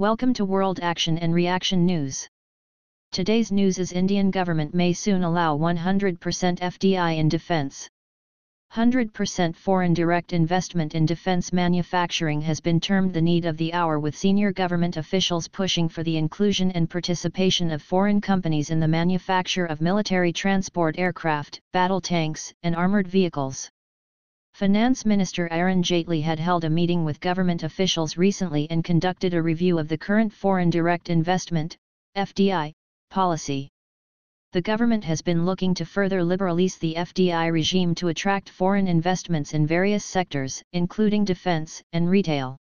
Welcome to World Action and Reaction News. Today's news is Indian government may soon allow 100% FDI in defence. 100% foreign direct investment in defence manufacturing has been termed the need of the hour, with senior government officials pushing for the inclusion and participation of foreign companies in the manufacture of military transport aircraft, battle tanks, and armoured vehicles. Finance Minister Arun Jaitley had held a meeting with government officials recently and conducted a review of the current foreign direct investment (FDI) policy. The government has been looking to further liberalize the FDI regime to attract foreign investments in various sectors, including defense and retail.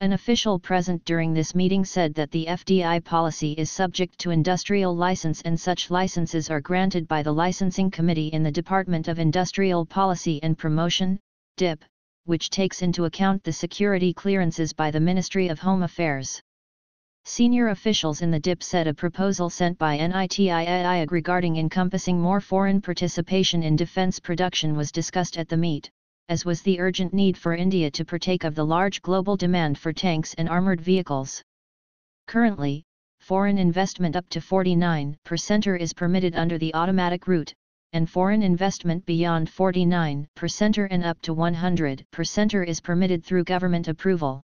An official present during this meeting said that the FDI policy is subject to industrial license, and such licenses are granted by the Licensing Committee in the Department of Industrial Policy and Promotion, DIPP, which takes into account the security clearances by the Ministry of Home Affairs. Senior officials in the DIPP said a proposal sent by NITI Aayog regarding encompassing more foreign participation in defense production was discussed at the meet, as was the urgent need for India to partake of the large global demand for tanks and armoured vehicles. Currently, foreign investment up to 49% is permitted under the automatic route, and foreign investment beyond 49% and up to 100% is permitted through government approval.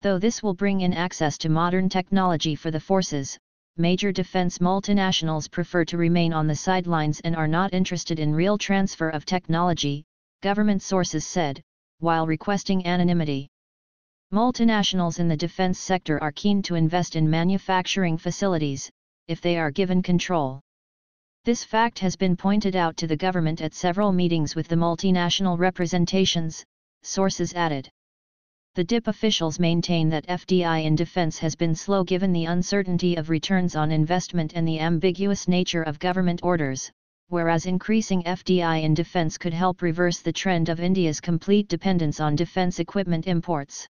Though this will bring in access to modern technology for the forces, major defense multinationals prefer to remain on the sidelines and are not interested in real transfer of technology, government sources said, while requesting anonymity. Multinationals in the defense sector are keen to invest in manufacturing facilities, if they are given control. This fact has been pointed out to the government at several meetings with the multinational representations, sources added. The DIPP officials maintain that FDI in defense has been slow given the uncertainty of returns on investment and the ambiguous nature of government orders, whereas increasing FDI in defense could help reverse the trend of India's complete dependence on defense equipment imports.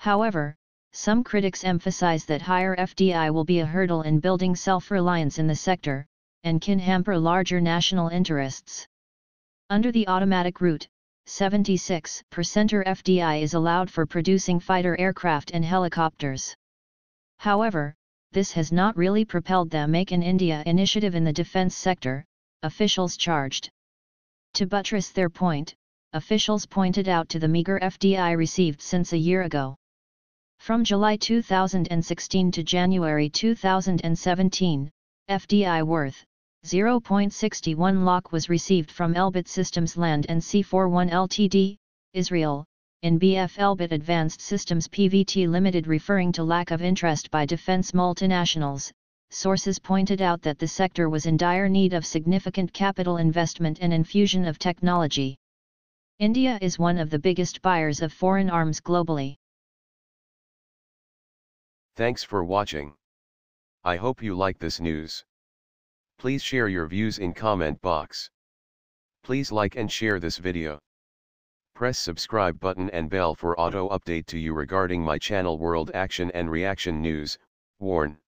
However, some critics emphasize that higher FDI will be a hurdle in building self-reliance in the sector, and can hamper larger national interests. Under the automatic route, 76% FDI is allowed for producing fighter aircraft and helicopters. However, this has not really propelled the Make in India initiative in the defense sector, officials charged. To buttress their point, officials pointed out to the meager FDI received since a year ago. From July 2016 to January 2017, FDI worth 0.61 lakh was received from Elbit Systems Land and C41 LTD, Israel, in BF Elbit Advanced Systems PVT Limited, referring to lack of interest by defense multinationals. Sources pointed out that the sector was in dire need of significant capital investment and infusion of technology. India is one of the biggest buyers of foreign arms globally. Thanks for watching. I hope you like this news. Please share your views in comment box. Please like and share this video. Press subscribe button and bell for auto update to you regarding my channel World Action and Reaction News. Warn.